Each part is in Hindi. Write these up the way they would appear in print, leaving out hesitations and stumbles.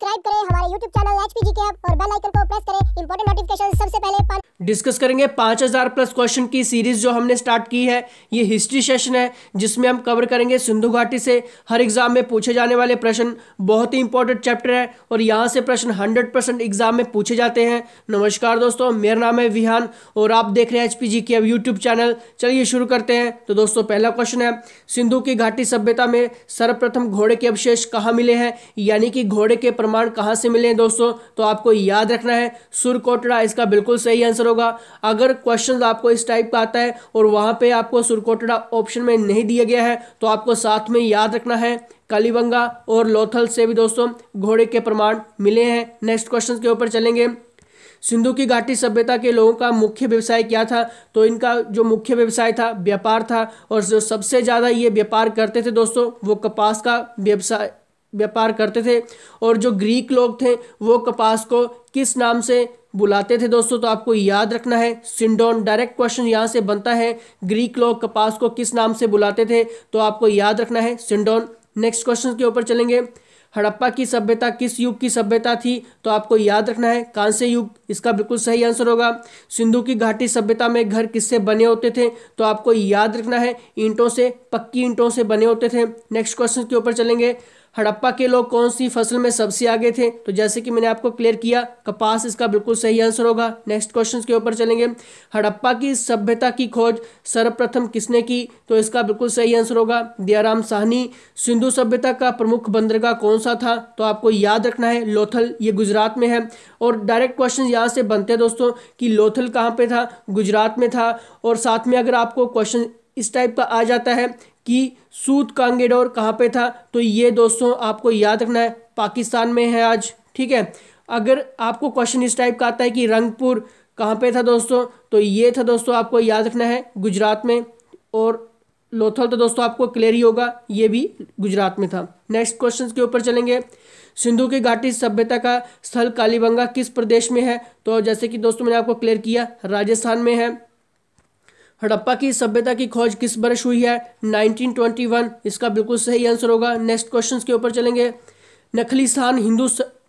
सब्सक्राइब करें हमारे YouTube channel HP GK HUB और बेल आइकन को प्रेस करें इंपॉर्टेंट नोटिफिकेशन सबसे पहले। डिस्कस करेंगे 5000 प्लस क्वेश्चन की सीरीज जो हमने स्टार्ट की है। ये हिस्ट्री सेशन है जिसमें हम कवर करेंगे सिंधु घाटी से हर एग्जाम में पूछे जाने वाले प्रश्न। बहुत ही इंपॉर्टेंट चैप्टर है और यहाँ से प्रश्न 100% एग्जाम में पूछे जाते हैं। नमस्कार दोस्तों, मेरा नाम है विहान और आप देख रहे हैं HP GK HUB YouTube channel. चलिए शुरू करते हैं। तो दोस्तों पहला क्वेश्चन है, सिंधु की घाटी सभ्यता में सर्वप्रथम घोड़े के अवशेष कहाँ मिले हैं, यानी कि घोड़े के प्रमाण कहाँ से मिले हैं दोस्तों? तो आपको याद रखना है सुरकोटड़ा इसका बिल्कुल सही आंसर होगा। अगर क्वेश्चन आपको इस टाइप का आता है और वहां पे आपको सुरकोटड़ा ऑप्शन में नहीं दिया गया है तो आपको साथ में याद रखना है कालीबंगा और लोथल से भी दोस्तों घोड़े के प्रमाण मिले हैं। नेक्स्ट क्वेश्चन के ऊपर चलेंगे। सिंधु की घाटी सभ्यता के लोगों का मुख्य व्यवसाय क्या था? तो इनका जो मुख्य व्यवसाय था व्यापार था और जो सबसे ज़्यादा ये व्यापार करते थे दोस्तों वो कपास का व्यापार करते थे। और जो ग्रीक लोग थे वो कपास को किस नाम से बुलाते थे दोस्तों? तो आपको याद रखना है सिंडोन। डायरेक्ट क्वेश्चन यहाँ से बनता है, ग्रीक लोग कपास को किस नाम से बुलाते थे? तो आपको याद रखना है सिंडोन। नेक्स्ट क्वेश्चन के ऊपर चलेंगे। हड़प्पा की सभ्यता किस युग की सभ्यता थी? तो आपको याद रखना है कांस्य युग इसका बिल्कुल सही आंसर होगा। सिंधु की घाटी सभ्यता में घर किससे बने होते थे? तो आपको याद रखना है ईंटों से, पक्की ईंटों से बने होते थे। नेक्स्ट क्वेश्चन के ऊपर चलेंगे। हड़प्पा के लोग कौन सी फसल में सबसे आगे थे? तो जैसे कि मैंने आपको क्लियर किया कपास इसका बिल्कुल सही आंसर होगा। नेक्स्ट क्वेश्चन के ऊपर चलेंगे। हड़प्पा की सभ्यता की खोज सर्वप्रथम किसने की? तो इसका बिल्कुल सही आंसर होगा दियाराम साहनी। सिंधु सभ्यता का प्रमुख बंदरगाह कौन सा था? तो आपको याद रखना है लोथल, ये गुजरात में है। और डायरेक्ट क्वेश्चन यहाँ से बनते हैं दोस्तों कि लोथल कहाँ पे था? गुजरात में था। और साथ में अगर आपको क्वेश्चन इस टाइप का आ जाता है कि सूत कांगेडोर कहाँ पे था, तो ये दोस्तों आपको याद रखना है पाकिस्तान में है आज, ठीक है। अगर आपको क्वेश्चन इस टाइप का आता है कि रंगपुर कहाँ पे था दोस्तों, तो ये था दोस्तों आपको याद रखना है गुजरात में। और लोथल तो दोस्तों आपको क्लियर ही होगा, ये भी गुजरात में था। नेक्स्ट क्वेश्चन के ऊपर चलेंगे। सिंधु की घाटी सभ्यता का स्थल कालीबंगा किस प्रदेश में है? तो जैसे कि दोस्तों मैंने आपको क्लियर किया राजस्थान में है। हड़प्पा की सभ्यता की खोज किस वर्ष हुई है? 1921 इसका बिल्कुल सही आंसर होगा। नेक्स्ट क्वेश्चन के ऊपर चलेंगे। नखलिस्तान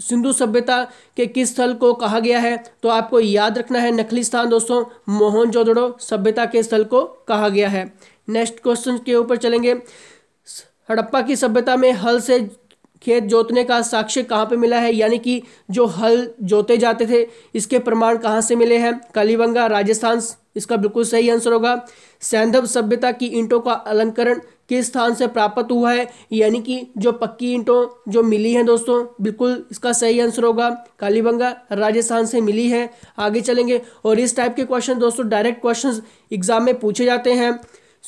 सिंधु सभ्यता के किस स्थल को कहा गया है? तो आपको याद रखना है नखलिस्तान दोस्तों मोहनजोदड़ो सभ्यता के स्थल को कहा गया है। नेक्स्ट क्वेश्चन के ऊपर चलेंगे। हड़प्पा की सभ्यता में हल से खेत जोतने का साक्ष्य कहाँ पे मिला है, यानी कि जो हल जोते जाते थे इसके प्रमाण कहाँ से मिले हैं? कालीबंगा, राजस्थान इसका बिल्कुल सही आंसर होगा। सिंधु सभ्यता की ईंटों का अलंकरण किस स्थान से प्राप्त हुआ है, यानी कि जो पक्की ईंटों जो मिली हैं दोस्तों बिल्कुल इसका सही आंसर होगा कालीबंगा, राजस्थान से मिली है। आगे चलेंगे। और इस टाइप के क्वेश्चन दोस्तों डायरेक्ट क्वेश्चन एग्जाम में पूछे जाते हैं।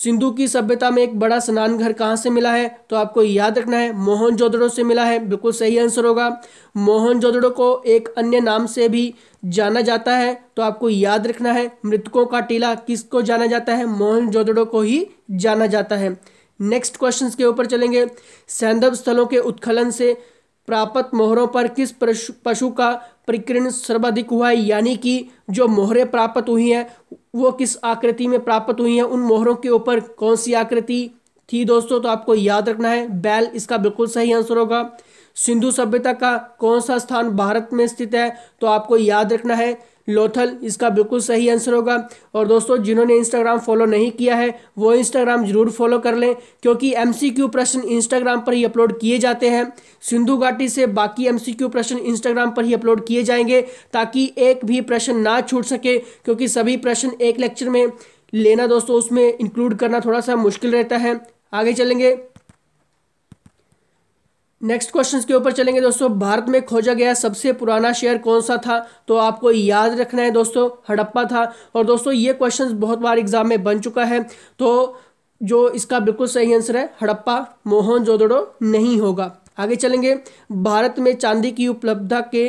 सिंधु की सभ्यता में एक बड़ा स्नानघर कहाँ से मिला है? तो आपको याद रखना है मोहनजोदड़ो से मिला है, बिल्कुल सही आंसर होगा। मोहनजोदड़ो को एक अन्य नाम से भी जाना जाता है, तो आपको याद रखना है। मृतकों का टीला किसको जाना जाता है? मोहनजोदड़ो को ही जाना जाता है। नेक्स्ट क्वेश्चन के ऊपर चलेंगे। सैंधव स्थलों के उत्खनन से प्राप्त मोहरों पर किस पशु का प्रकीर्ण सर्वाधिक हुआ है, यानी कि जो मोहरें प्राप्त हुई हैं वो किस आकृति में प्राप्त हुई हैं, उन मोहरों के ऊपर कौन सी आकृति थी दोस्तों? तो आपको याद रखना है बैल इसका बिल्कुल सही आंसर होगा। सिंधु सभ्यता का कौन सा स्थान भारत में स्थित है? तो आपको याद रखना है लोथल इसका बिल्कुल सही आंसर होगा। और दोस्तों जिन्होंने इंस्टाग्राम फॉलो नहीं किया है वो इंस्टाग्राम जरूर फॉलो कर लें, क्योंकि MCQ प्रश्न इंस्टाग्राम पर ही अपलोड किए जाते हैं। सिंधु घाटी से बाकी MCQ प्रश्न इंस्टाग्राम पर ही अपलोड किए जाएंगे ताकि एक भी प्रश्न ना छूट सके, क्योंकि सभी प्रश्न एक लेक्चर में लेना दोस्तों उसमें इंक्लूड करना थोड़ा सा मुश्किल रहता है। आगे चलेंगे। नेक्स्ट क्वेश्चन के ऊपर चलेंगे दोस्तों। भारत में खोजा गया सबसे पुराना शहर कौन सा था? तो आपको याद रखना है दोस्तों हड़प्पा था। और दोस्तों ये क्वेश्चन बहुत बार एग्जाम में बन चुका है, तो जो इसका बिल्कुल सही आंसर है हड़प्पा, मोहनजोदड़ो नहीं होगा। आगे चलेंगे। भारत में चांदी की उपलब्धता के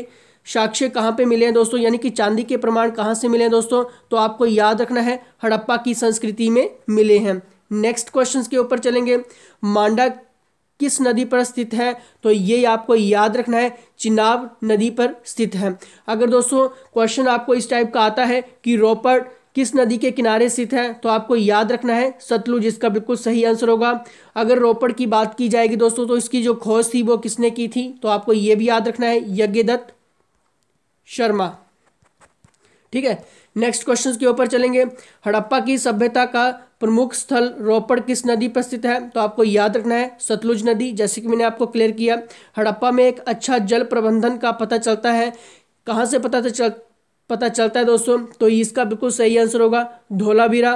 साक्ष्य कहाँ पे मिले हैं दोस्तों, यानी कि चांदी के प्रमाण कहाँ से मिले हैं दोस्तों? तो आपको याद रखना है हड़प्पा की संस्कृति में मिले हैं। नेक्स्ट क्वेश्चन के ऊपर चलेंगे। मांडा किस नदी पर स्थित है? तो ये आपको याद रखना है चिनाब नदी पर स्थित है। अगर दोस्तों क्वेश्चन आपको इस टाइप का आता है कि रोपड़ किस नदी के किनारे स्थित है, तो आपको याद रखना है सतलुज, इसका बिल्कुल सही आंसर होगा। अगर रोपड़ की बात की जाएगी दोस्तों, तो इसकी जो खोज थी वो किसने की थी, तो आपको ये भी याद रखना है, यज्ञ दत्त शर्मा। ठीक है, नेक्स्ट क्वेश्चन के ऊपर चलेंगे। हड़प्पा की सभ्यता का प्रमुख स्थल रोपड़ किस नदी पर स्थित है, तो आपको याद रखना है सतलुज नदी, जैसे कि मैंने आपको क्लियर किया। हड़प्पा में एक अच्छा जल प्रबंधन का पता चलता है, कहाँ से पता चलता है दोस्तों, तो इसका बिल्कुल सही आंसर होगा धोलावीरा।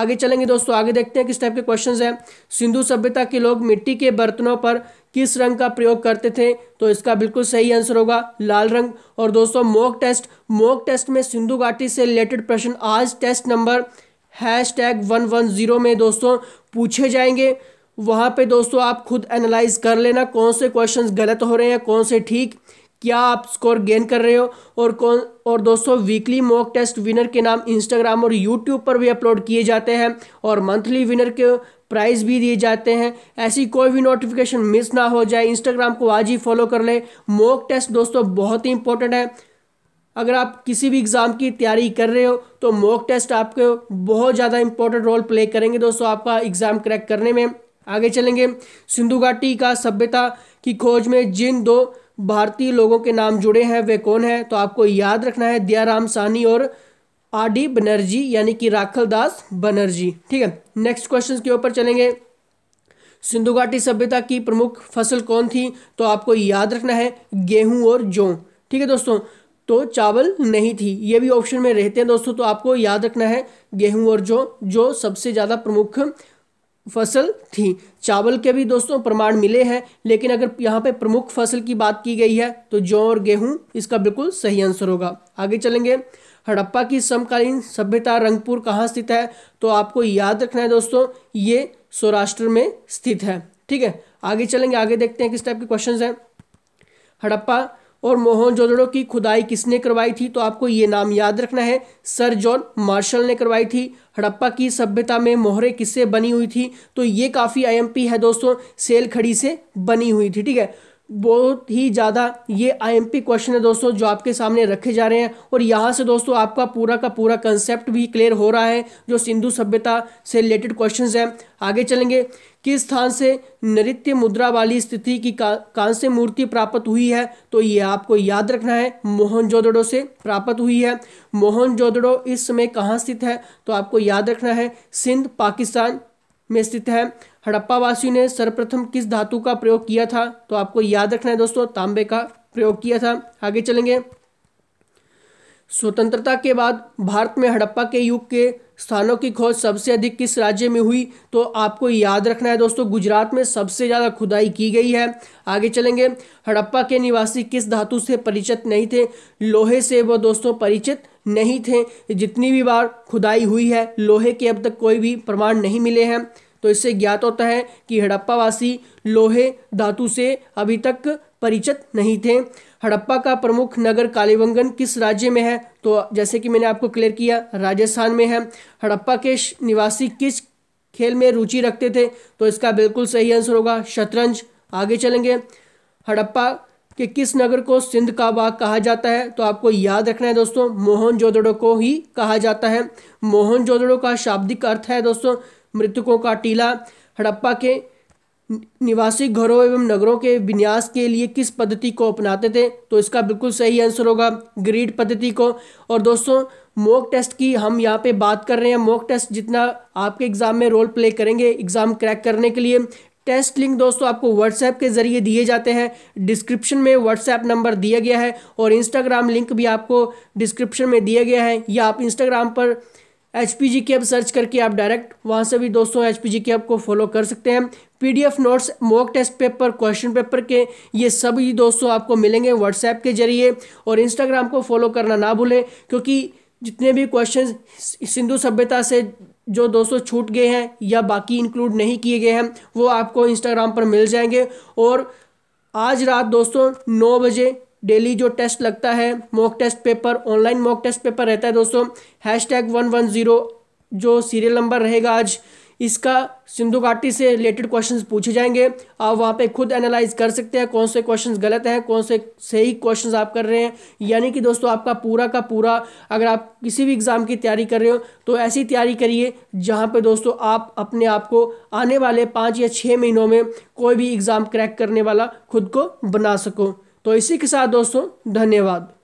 आगे चलेंगे दोस्तों, आगे देखते हैं किस टाइप के क्वेश्चंस हैं। सिंधु सभ्यता के लोग मिट्टी के बर्तनों पर किस रंग का प्रयोग करते थे, तो इसका बिल्कुल सही आंसर होगा लाल रंग। और दोस्तों मॉक टेस्ट में सिंधु घाटी से रिलेटेड प्रश्न आज टेस्ट नंबर #110 में दोस्तों पूछे जाएंगे। वहाँ पर दोस्तों आप खुद एनालाइज कर लेना कौन से क्वेश्चंस गलत हो रहे हैं, कौन से ठीक, क्या आप स्कोर गेन कर रहे हो। और दोस्तों वीकली मॉक टेस्ट विनर के नाम इंस्टाग्राम और यूट्यूब पर भी अपलोड किए जाते हैं, और मंथली विनर के प्राइज भी दिए जाते हैं। ऐसी कोई भी नोटिफिकेशन मिस ना हो जाए, इंस्टाग्राम को आज ही फॉलो कर ले। मॉक टेस्ट दोस्तों बहुत ही इंपॉर्टेंट है, अगर आप किसी भी एग्ज़ाम की तैयारी कर रहे हो तो मॉक टेस्ट आपके बहुत ज़्यादा इंपॉर्टेंट रोल प्ले करेंगे दोस्तों आपका एग्ज़ाम क्रैक करने में। आगे चलेंगे, सिंधु घाटी का सभ्यता की खोज में जिन दो भारतीय लोगों के नाम जुड़े हैं वे कौन हैं, तो आपको याद रखना है दयाराम साहनी और आरडी बनर्जी, यानी कि राखल दास बनर्जी। ठीक है, नेक्स्ट क्वेश्चन के ऊपर चलेंगे। सिंधु घाटी सभ्यता की प्रमुख फसल कौन थी, तो आपको याद रखना है गेहूं और जौ। ठीक है दोस्तों, तो चावल नहीं थी, ये भी ऑप्शन में रहते हैं दोस्तों, तो आपको याद रखना है गेहूँ और जौ जो सबसे ज़्यादा प्रमुख फसल थी। चावल के भी दोस्तों प्रमाण मिले हैं, लेकिन अगर यहाँ पे प्रमुख फसल की बात की गई है तो जौ और गेहूं इसका बिल्कुल सही आंसर होगा। आगे चलेंगे, हड़प्पा की समकालीन सभ्यता रंगपुर कहाँ स्थित है, तो आपको याद रखना है दोस्तों ये सौराष्ट्र में स्थित है। ठीक है, आगे चलेंगे, आगे देखते हैं किस टाइप के क्वेश्चन हैं। हड़प्पा और मोहनजोदड़ो की खुदाई किसने करवाई थी, तो आपको ये नाम याद रखना है सर जॉन मार्शल ने करवाई थी। हड़प्पा की सभ्यता में मोहरें किससे बनी हुई थी, तो ये काफ़ी आईएमपी है दोस्तों, सेलखड़ी से बनी हुई थी। ठीक है, बहुत ही ज़्यादा ये आईएमपी क्वेश्चन है दोस्तों जो आपके सामने रखे जा रहे हैं, और यहाँ से दोस्तों आपका पूरा का पूरा कंसेप्ट भी क्लियर हो रहा है जो सिंधु सभ्यता से रिलेटेड क्वेश्चंस हैं। आगे चलेंगे, किस स्थान से नृत्य मुद्रा वाली स्थिति की कांस्य मूर्ति प्राप्त हुई है, तो ये आपको याद रखना है मोहनजोदड़ो से प्राप्त हुई है। मोहनजोदड़ो इस समय कहाँ स्थित है, तो आपको याद रखना है सिंध पाकिस्तान में स्थित है। हड़प्पा वासियों ने सर्वप्रथम किस धातु का प्रयोग किया था, तो आपको याद रखना है दोस्तों तांबे का प्रयोग किया था। आगे चलेंगे, स्वतंत्रता के बाद भारत में हड़प्पा के युग के स्थानों की खोज सबसे अधिक किस राज्य में हुई, तो आपको याद रखना है दोस्तों गुजरात में सबसे ज़्यादा खुदाई की गई है। आगे चलेंगे, हड़प्पा के निवासी किस धातु से परिचित नहीं थे, लोहे से वो दोस्तों परिचित नहीं थे। जितनी भी बार खुदाई हुई है लोहे के अब तक कोई भी प्रमाण नहीं मिले हैं, तो इससे ज्ञात होता है कि हड़प्पावासी लोहे धातु से अभी तक परिचित नहीं थे। हड़प्पा का प्रमुख नगर कालीबंगा किस राज्य में है, तो जैसे कि मैंने आपको क्लियर किया राजस्थान में है। हड़प्पा के निवासी किस खेल में रुचि रखते थे, तो इसका बिल्कुल सही आंसर होगा शतरंज। आगे चलेंगे, हड़प्पा कि किस नगर को सिंध का बाग कहा जाता है, तो आपको याद रखना है दोस्तों मोहनजोदड़ो को ही कहा जाता है। मोहनजोदड़ो का शाब्दिक अर्थ है दोस्तों मृतकों का टीला। हड़प्पा के निवासी घरों एवं नगरों के विन्यास के लिए किस पद्धति को अपनाते थे, तो इसका बिल्कुल सही आंसर होगा ग्रिड पद्धति को। और दोस्तों मॉक टेस्ट की हम यहाँ पे बात कर रहे हैं, मॉक टेस्ट जितना आपके एग्ज़ाम में रोल प्ले करेंगे एग्ज़ाम क्रैक करने के लिए। टेस्ट लिंक दोस्तों आपको व्हाट्सएप के ज़रिए दिए जाते हैं, डिस्क्रिप्शन में व्हाट्सएप नंबर दिया गया है, और इंस्टाग्राम लिंक भी आपको डिस्क्रिप्शन में दिया गया है, या आप इंस्टाग्राम पर HP GK HUB सर्च करके आप डायरेक्ट वहां से भी दोस्तों HP GK HUB को फॉलो कर सकते हैं। PDF notes, mock test paper, question paper के ये सभी दोस्तों आपको मिलेंगे व्हाट्सएप के जरिए, और इंस्टाग्राम को फॉलो करना ना भूलें, क्योंकि जितने भी क्वेश्चन सिंधु सभ्यता से जो दोस्तों छूट गए हैं या बाकी इंक्लूड नहीं किए गए हैं वो आपको इंस्टाग्राम पर मिल जाएंगे। और आज रात दोस्तों 9 बजे डेली जो टेस्ट लगता है mock test paper, online mock test paper रहता है दोस्तों, #110 जो सीरियल नंबर रहेगा आज इसका सिंधु घाटी से रिलेटेड क्वेश्चंस पूछे जाएंगे। आप वहाँ पे खुद एनालाइज कर सकते हैं कौन से क्वेश्चंस गलत हैं, कौन से सही क्वेश्चंस आप कर रहे हैं। यानी कि दोस्तों आपका पूरा का पूरा, अगर आप किसी भी एग्ज़ाम की तैयारी कर रहे हो तो ऐसी तैयारी करिए जहाँ पे दोस्तों आप अपने आप को आने वाले 5 या 6 महीनों में कोई भी एग्ज़ाम क्रैक करने वाला खुद को बना सको। तो इसी के साथ दोस्तों धन्यवाद।